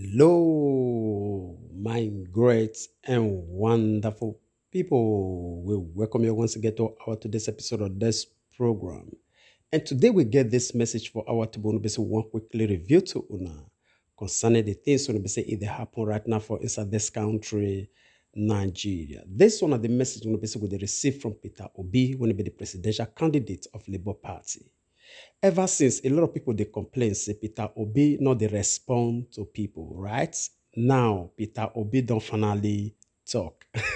Hello, my great and wonderful people. We welcome you once again to our today's episode of this program. And today we get this message for our Tubunubese one quickly review to Una concerning the things Unubese either happen right now for inside this country, Nigeria. This one of the message Unubese will receive from Peter Obi when he be the presidential candidate of Labour Party. Ever since, a lot of people, they complain, say Peter Obi, not they respond to people, right? Now, Peter Obi don't finally talk. You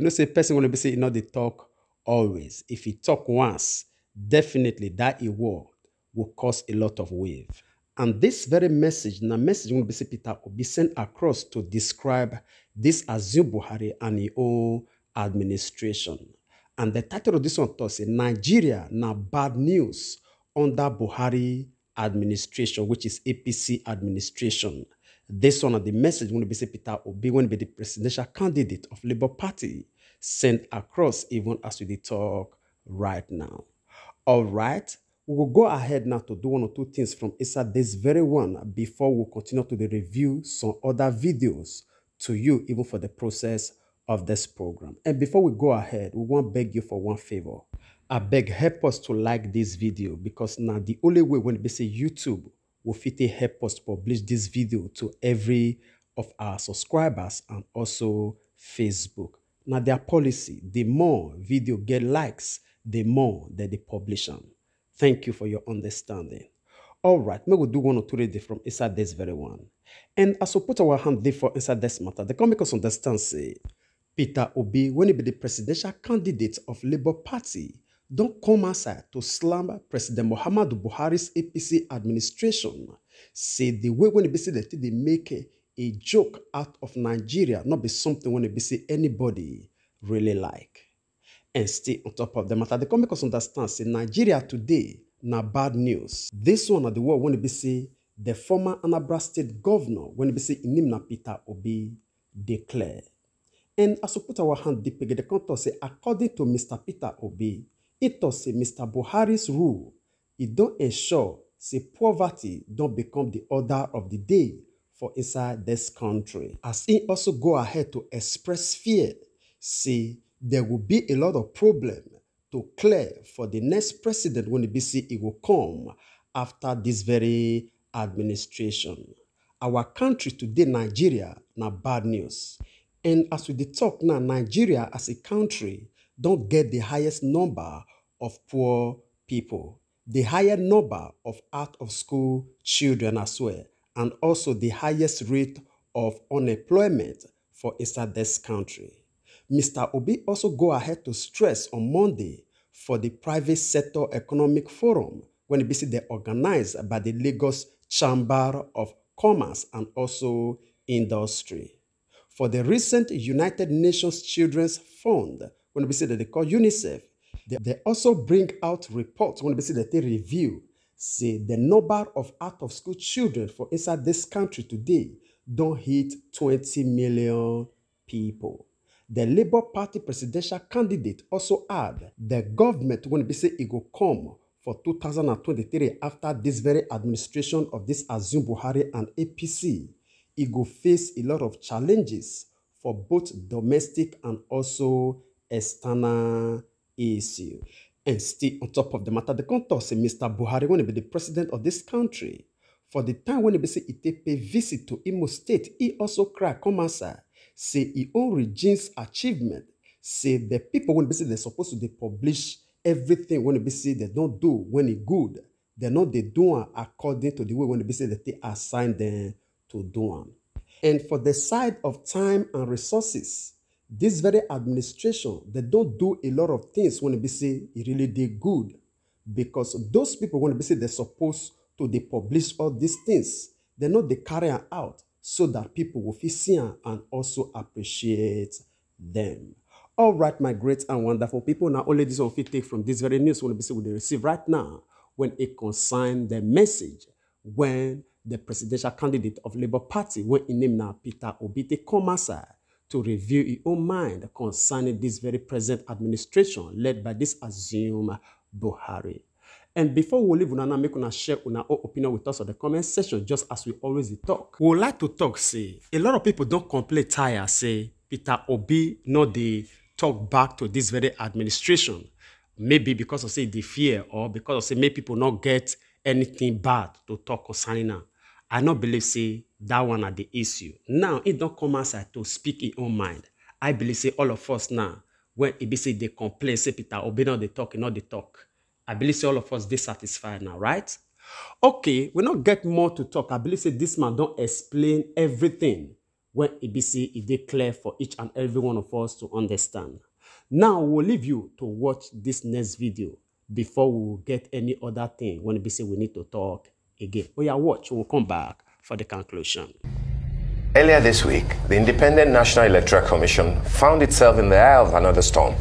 know, say person will be saying, not they talk always. If he talk once, definitely that he will cause a lot of wave. And this very message, now message will be say Peter Obi sent across to describe this Azim Buhari and his own administration. And the title of this one talks in Nigeria, now bad news under Buhari administration, which is APC administration. This one of the message when Peter Obi, when be the presidential candidate of Labour Party, sent across even as we talk right now. All right, we will go ahead now to do one or two things from inside this very one before we continue to the review some other videos to you, even for the process of this program. And before we go ahead, we want to beg you for one favor. I beg, help us to like this video, because now the only way when we say YouTube will fit a help us to publish this video to every of our subscribers and also Facebook. Now their policy, the more video get likes, the more that they publish them. Thank you for your understanding. All right, maybe we'll do one or two reading from inside this very one. And as we put our hand there for inside this matter, the comicals understand say, Peter Obi, when he be the presidential candidate of Labour Party, don't come outside to slam President Muhammadu Buhari's APC administration. Say the way when he be say that they make a joke out of Nigeria, not be something when he be say anybody really like. And stay on top of the matter. The comicals understand say Nigeria today, na bad news. This one at the world when he be say the former Anambra State governor when he be say Inimna Peter Obi declare. And as we put our hand deep again, the counter say, according to Mr. Peter Obi, it does say Mr. Buhari's rule, it don't ensure say poverty don't become the order of the day for inside this country. As it also go ahead to express fear, say there will be a lot of problem to clear for the next president when the BC will come after this very administration. Our country today, Nigeria, na bad news. And as we talk now, Nigeria as a country don't get the highest number of poor people, the higher number of out-of-school children as well, and also the highest rate of unemployment for inside this country. Mr. Obi also go ahead to stress on Monday for the Private Sector Economic Forum when it is organized by the Lagos Chamber of Commerce and also Industry. For the recent United Nations Children's Fund, when we say that they call UNICEF, they also bring out reports when we say that they review, say the number of out-of-school children for inside this country today don't hit 20 million people. The Labour Party presidential candidate also add the government when we say it will come for 2023 after this very administration of this Azim Buhari and APC. It will face a lot of challenges for both domestic and also external issues. And still on top of the matter, the contour say Mr. Buhari when he be the president of this country, for the time when he be say he take pay visit to Imo State, he also cry come outside, say he own regime's achievement, say the people when he be say they're supposed to they publish everything when he be say they don't do when it good, they're not they do according to the way when he be say that they assign them to do. And for the side of time and resources, this very administration, they don't do a lot of things when they say it really did good, because those people when they say they're supposed to they publish all these things, they're not they carry out so that people will feel seen and also appreciate them. All right, my great and wonderful people, now only this one we take from this very news when they say what they receive right now when it concerns the message when the presidential candidate of Labour Party, when he named now Peter Obi, they come outside to review his own mind concerning this very present administration led by this Azim Buhari. And before we leave Unana, make una share una own opinion with us on the comment section, just as we always talk. We would like to talk, say, a lot of people don't complain tire, say, Peter Obi, not the talk back to this very administration. Maybe because of, say, the fear, or because of, say, make people not get anything bad to talk concerning her. I not believe, say, that one at the issue. Now, it don't come outside to speak in own mind. I believe, say, all of us now, when it be say they complain, say Peter Obi not they talk, not they talk. I believe say all of us dissatisfied now, right? Okay, we not get more to talk. I believe say this man don't explain everything when it be say it they clear for each and every one of us to understand. Now we'll leave you to watch this next video before we will get any other thing when it be say we need to talk again. Oh yeah, watch. We'll come back for the conclusion. Earlier this week, the Independent National Electoral Commission found itself in the eye of another storm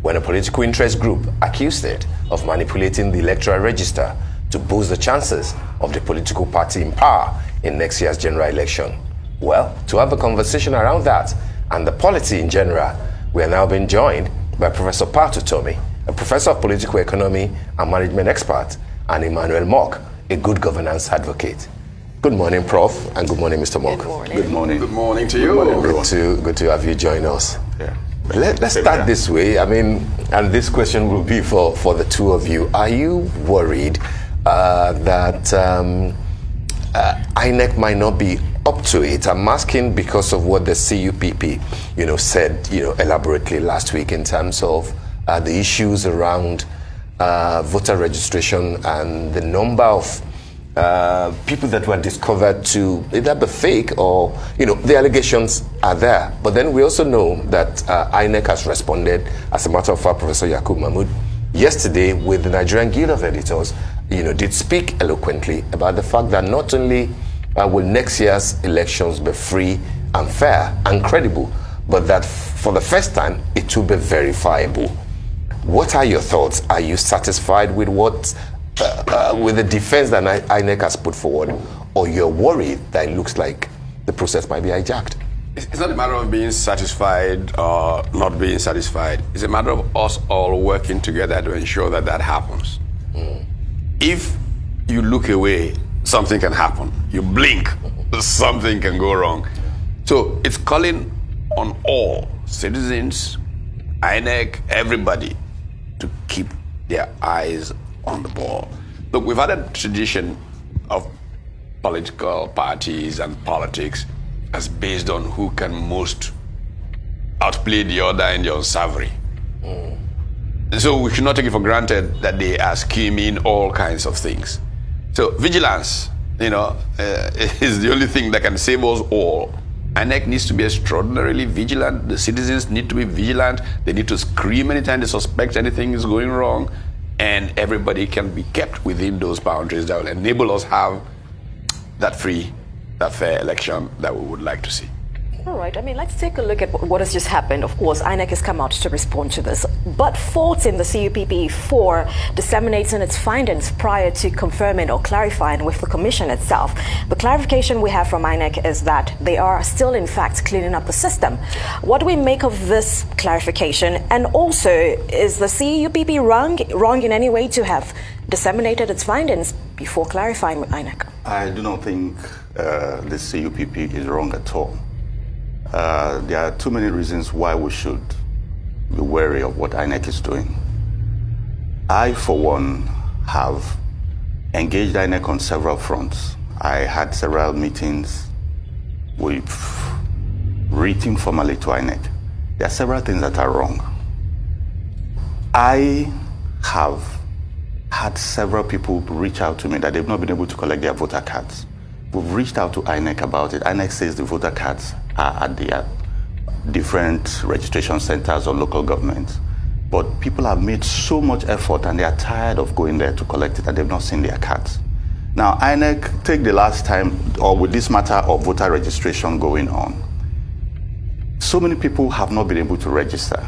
when a political interest group accused it of manipulating the electoral register to boost the chances of the political party in power in next year's general election. Well, to have a conversation around that and the polity in general, we are now being joined by Professor Pat Utomi, a professor of political economy and management expert, and Emmanuel Mock, a good governance advocate. Good morning, Prof, and good morning, Mr. Mock. Good morning. Good morning. Good morning to you. Good to have you join us. Yeah. Let's start this way. I mean, and this question will be for the two of you. Are you worried that INEC might not be up to it? I'm asking because of what the CUPP, you know, said, you know, elaborately last week in terms of the issues around voter registration and the number of people that were discovered to either be fake or, you know, the allegations are there. But then we also know that INEC has responded, as a matter of fact, Professor Yakubu Mahmood, yesterday with the Nigerian Guild of Editors, you know, did speak eloquently about the fact that not only will next year's elections be free and fair and credible, but that for the first time, it will be verifiable. What are your thoughts? Are you satisfied with what with the defense that INEC has put forward, or you're worried that it looks like the process might be hijacked? It's not a matter of being satisfied or not being satisfied. It's a matter of us all working together to ensure that that happens. Mm. If you look away, something can happen. You blink, something can go wrong. So it's calling on all citizens, INEC, everybody, to keep their eyes on the ball. Look, we've had a tradition of political parties and politics as based on who can most outplay the other in their unsavory. Mm. So we should not take it for granted that they are scheming all kinds of things. So vigilance, you know, is the only thing that can save us all. INEC needs to be extraordinarily vigilant. The citizens need to be vigilant. They need to scream anytime they suspect anything is going wrong. And everybody can be kept within those boundaries that will enable us have that free, that fair election that we would like to see. All right, I mean, let's take a look at what has just happened. Of course, INEC has come out to respond to this, but faults in the CUPP for disseminating its findings prior to confirming or clarifying with the Commission itself. The clarification we have from INEC is that they are still, in fact, cleaning up the system. What do we make of this clarification? And also, is the CUPP wrong in any way to have disseminated its findings before clarifying with INEC? I do not think the CUPP is wrong at all. There are too many reasons why we should be wary of what INEC is doing. I, for one, have engaged INEC on several fronts. I had several meetings. We've written formally to INEC. There are several things that are wrong. I have had several people reach out to me that they've not been able to collect their voter cards. We've reached out to INEC about it. INEC says the voter cards are at the different registration centers or local governments. But people have made so much effort and they are tired of going there to collect it and they've not seen their cards. Now, INEC, take the last time, or with this matter of voter registration going on, so many people have not been able to register.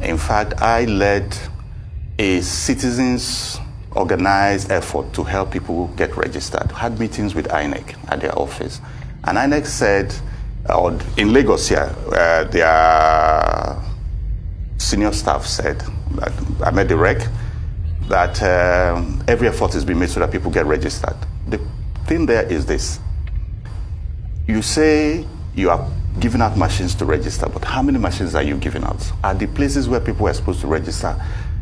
In fact, I led a citizens organized effort to help people get registered. Had meetings with INEC at their office. And INEC said, or in Lagos here, their senior staff said, I met the rec, that every effort is being made so that people get registered. The thing there is this. You say you are giving out machines to register, but how many machines are you giving out? At the places where people are supposed to register,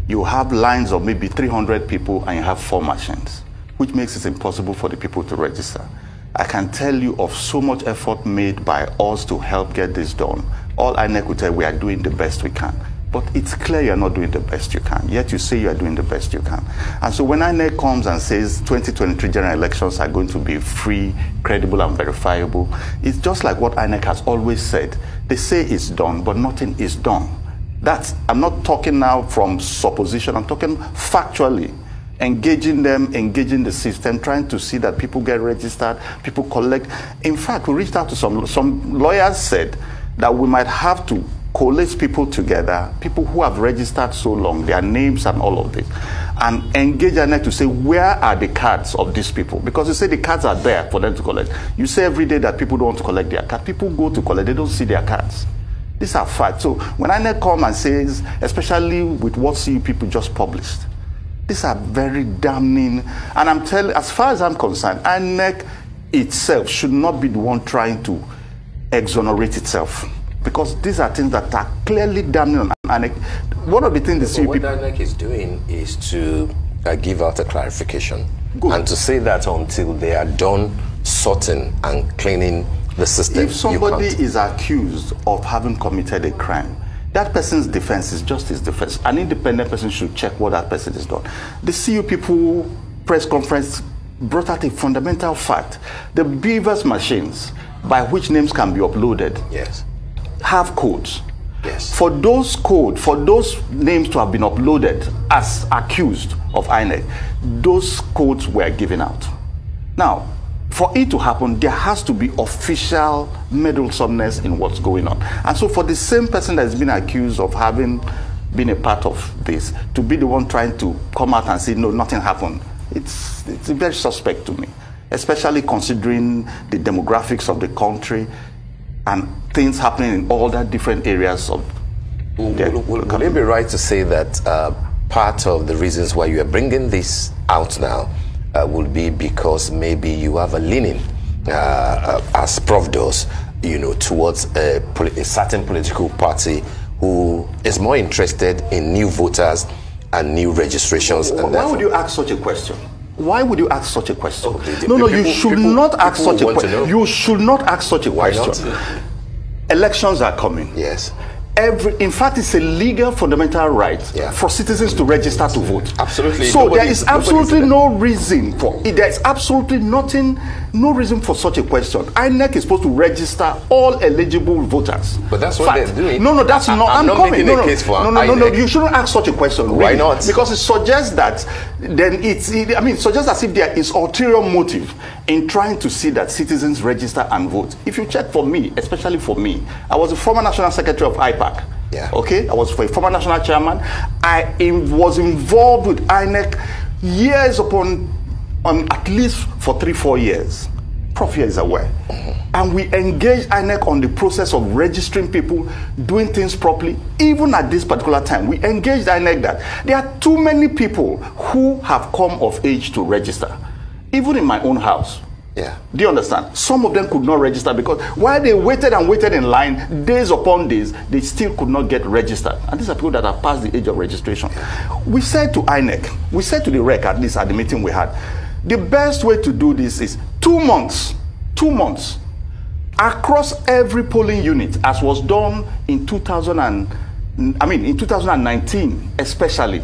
you have lines of maybe 300 people and you have 4 machines, which makes it impossible for the people to register. I can tell you of so much effort made by us to help get this done. All INEC will tell you, we are doing the best we can. But it's clear you're not doing the best you can, yet you say you are doing the best you can. And so when INEC comes and says 2023 general elections are going to be free, credible and verifiable, it's just like what INEC has always said. They say it's done, but nothing is done. That's, I'm not talking now from supposition, I'm talking factually. Engaging them, engaging the system, trying to see that people get registered, people collect. In fact, we reached out to some lawyers said that we might have to collate people together, people who have registered so long, their names and all of this, and engage INEC to say, where are the cards of these people? Because you say the cards are there for them to collect. You say every day that people don't want to collect their cards. People go to collect, they don't see their cards. These are facts. So when INEC comes and says, especially with what CUPP just published, these are very damning. And I'm telling, as far as I'm concerned, INEC itself should not be the one trying to exonerate itself, because these are things that are clearly damning. And one of the things the CUPP... What INEC is doing is to give out a clarification. Good. And to say that until they are done sorting and cleaning the system, if somebody is accused of having committed a crime, that person's defense is just his defense. An independent person should check what that person has done. The CUPP press conference brought out a fundamental fact. The Beavers machines, by which names can be uploaded, yes, have codes. Yes. For those codes, for those names to have been uploaded as accused of INEC, those codes were given out. Now, for it to happen, there has to be official meddlesomeness in what's going on. And so for the same person that's been accused of having been a part of this, to be the one trying to come out and say, no, nothing happened, it's very suspect to me, especially considering the demographics of the country and things happening in all the different areas of the country. Would it be right to say that part of the reasons why you are bringing this out now would be because maybe you have a leaning, as Prof does, you know, towards a certain political party who is more interested in new voters and new registrations? And why would you ask such a question? Why would you ask such a question? Okay, no, you should not ask such a question. Elections are coming. Yes. In fact, it's a legal fundamental right, yeah, for citizens to register to vote. Absolutely. So there is absolutely no reason for it. There is absolutely no reason for such a question. INEC is supposed to register all eligible voters. But that's what they're doing. No, no, that's not. I'm not making a case for INEC. You shouldn't ask such a question. Really. Why not? Because it suggests that then it suggests as if there is ulterior motive in trying to see that citizens register and vote. If you check for me, especially for me, I was a former national secretary of IPAC. Yeah. Okay, I was a former national chairman. I was involved with INEC years upon, at least for 3-4 years. Prof here is aware. Mm-hmm. And we engaged INEC on the process of registering people, doing things properly. Even at this particular time, we engaged INEC that there are too many people who have come of age to register, even in my own house. Yeah. Do you understand? Some of them could not register because while they waited and waited in line, days upon days, they still could not get registered. And these are people that are past the age of registration. Yeah. We said to INEC, we said to the REC, at least at the meeting we had, the best way to do this is 2 months across every polling unit, as was done in 2019 especially,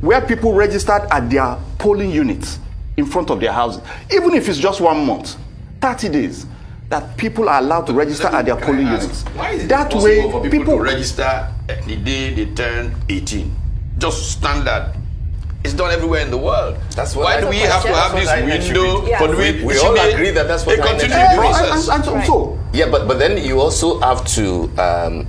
where people registered at their polling units in front of their houses. Even if it's just 1 month, 30 days, that people are allowed to register at their polling units. Why is it possible for people to register at the day they turn 18? Just standard. It's done everywhere in the world. That's why do we have to have this window? But we all agree that that's what they continue the process. Yeah, but then you also have to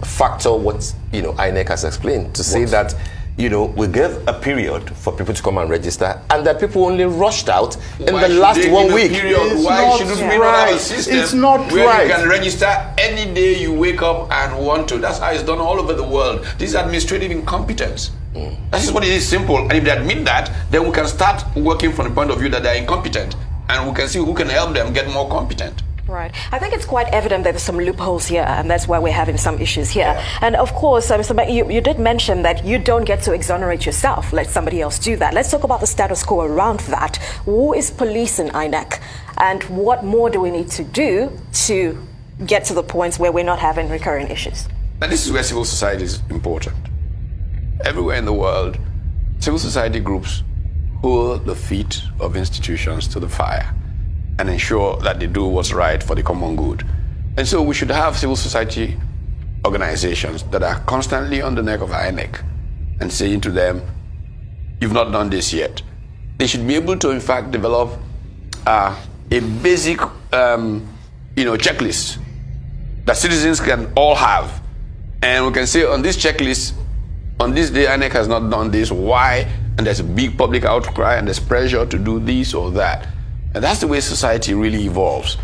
factor what, you know, INEC has explained to say that, you know, we gave a period for people to come and register, and that people only rushed out in the last 1 week. Why shouldn't we have a system where you can register any day you wake up and want to? That's how it's done all over the world. This is administrative incompetence. That is what it is, simple. And if they admit that, then we can start working from the point of view that they are incompetent, and we can see who can help them get more competent. Right. I think it's quite evident that there's some loopholes here, and that's why we're having some issues here. Yeah. And of course, Mr. Mack, you did mention that you don't get to exonerate yourself. Let somebody else do that. Let's talk about the status quo around that. Who is policing INEC, and what more do we need to do to get to the points where we're not having recurring issues? Now, this is where civil society is important. Everywhere in the world, civil society groups pull the feet of institutions to the fire and ensure that they do what's right for the common good. And so we should have civil society organizations that are constantly on the neck of INEC and saying to them, you've not done this yet. They should be able to, in fact, develop a basic checklist that citizens can all have. And we can say on this checklist, on this day, INEC has not done this. Why? And there's a big public outcry and there's pressure to do this or that. And that's the way society really evolves.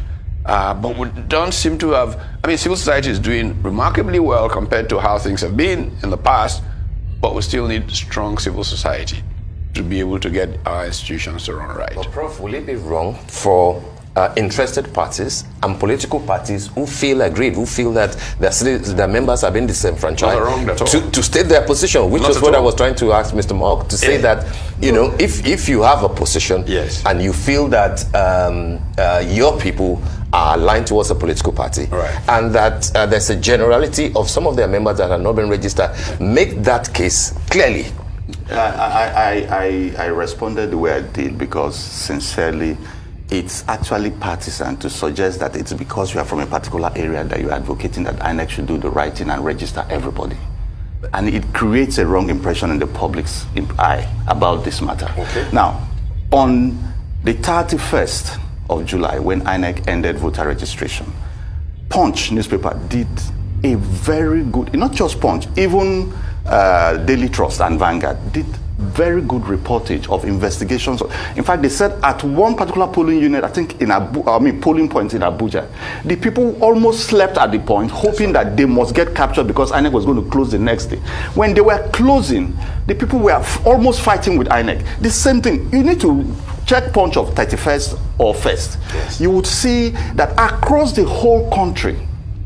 But we don't seem to have, civil society is doing remarkably well compared to how things have been in the past, but we still need strong civil society to be able to get our institutions to run right. But Prof, will it be wrong for interested parties and political parties who feel aggrieved, who feel that their members have been disenfranchised, to state their position, which was what I was trying to ask Mr. Mock, to say that, if you have a position and you feel that your people are aligned towards a political party, and that there's a generality of some of their members that have not been registered, make that case clearly. I responded the way I did because, sincerely, it's actually partisan to suggest that it's because you are from a particular area that you're advocating that INEC should do the right thing and register everybody. And it creates a wrong impression in the public's eye about this matter. Okay. Now, on the 31st of July, when INEC ended voter registration, Punch newspaper did a very good, not just Punch, even Daily Trust and Vanguard did very good reportage of investigations. In fact, they said at one particular polling unit, I think in polling point in Abuja, the people almost slept at the point, hoping that they must get captured because INEC was going to close the next day. When they were closing, the people were almost fighting with INEC. The same thing, you need to check Punch of 31st or 1st. Yes. You would see that across the whole country,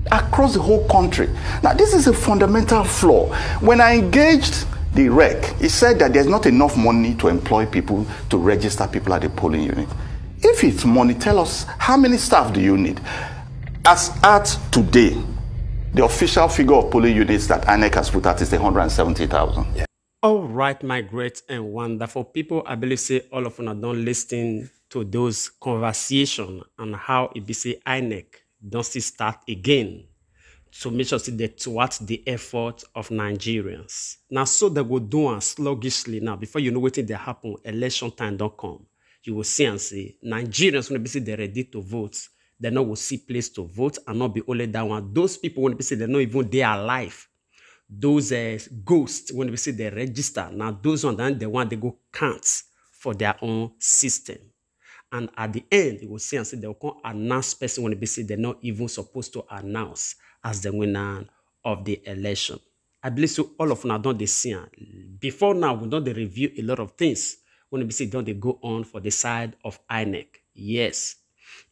now this is a fundamental flaw. When I engaged the REC, it said that there's not enough money to employ people, to register people at the polling unit. If it's money, tell us how many staff do you need? As at today, the official figure of polling units that INEC has put out is 170,000. Yeah. All right, my great and wonderful people, I believe say all of you are done listening to those conversations on how ABC INEC don't start again. To make sure they thwart the effort of Nigerians. Now, so they go do and sluggishly now, before you know what they happen, election time don't come. You will see and say, Nigerians, when they're ready to vote, they not will see place to vote and not be only that one. Those people, when they say they're not even they are alive, those ghosts, when they say they register, now those ones, then they want they go count for their own system. And at the end, you will see and say they will come announce person when they say they're not even supposed to announce as the winner of the election. I believe so all of now don't they see. Before now, we don't they review a lot of things. When we see don't they go on for the side of INEC. Yes.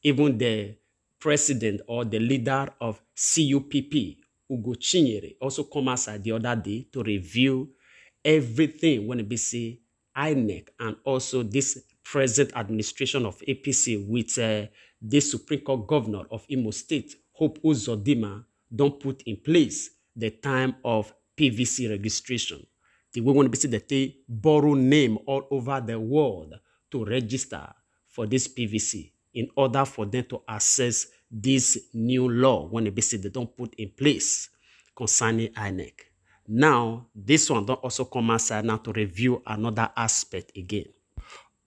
Even the president or the leader of CUPP, Ugo Chinyere, also come outside the other day to review everything when we see INEC and also this present administration of APC with the Supreme Court Governor of Imo State, Hope Uzodimma, don't put in place the time of PVC registration. They will want to see that they borrow name all over the world to register for this PVC in order for them to access this new law when they don't put in place concerning INEC. Now, this one don't also come outside now to review another aspect again.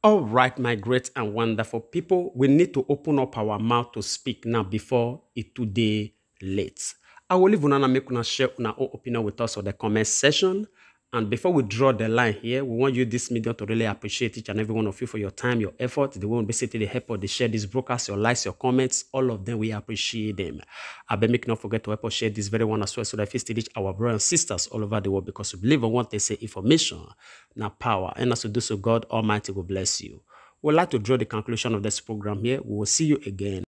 All right, my great and wonderful people, we need to open up our mouth to speak now before it today late. I will leave you now and make you share your own opinion with us on the comment section. And before we draw the line here, we want you, this media, to really appreciate each and every one of you for your time, your effort, the one basically the help or the share this broadcast, your likes, your comments, all of them, we appreciate them. I beg make not forget to help us share this very one as well, so that if you still reach our brothers and sisters all over the world, because we believe in what they say, information, not power. And as to do so, God Almighty will bless you. We'd like to draw the conclusion of this program here. We will see you again.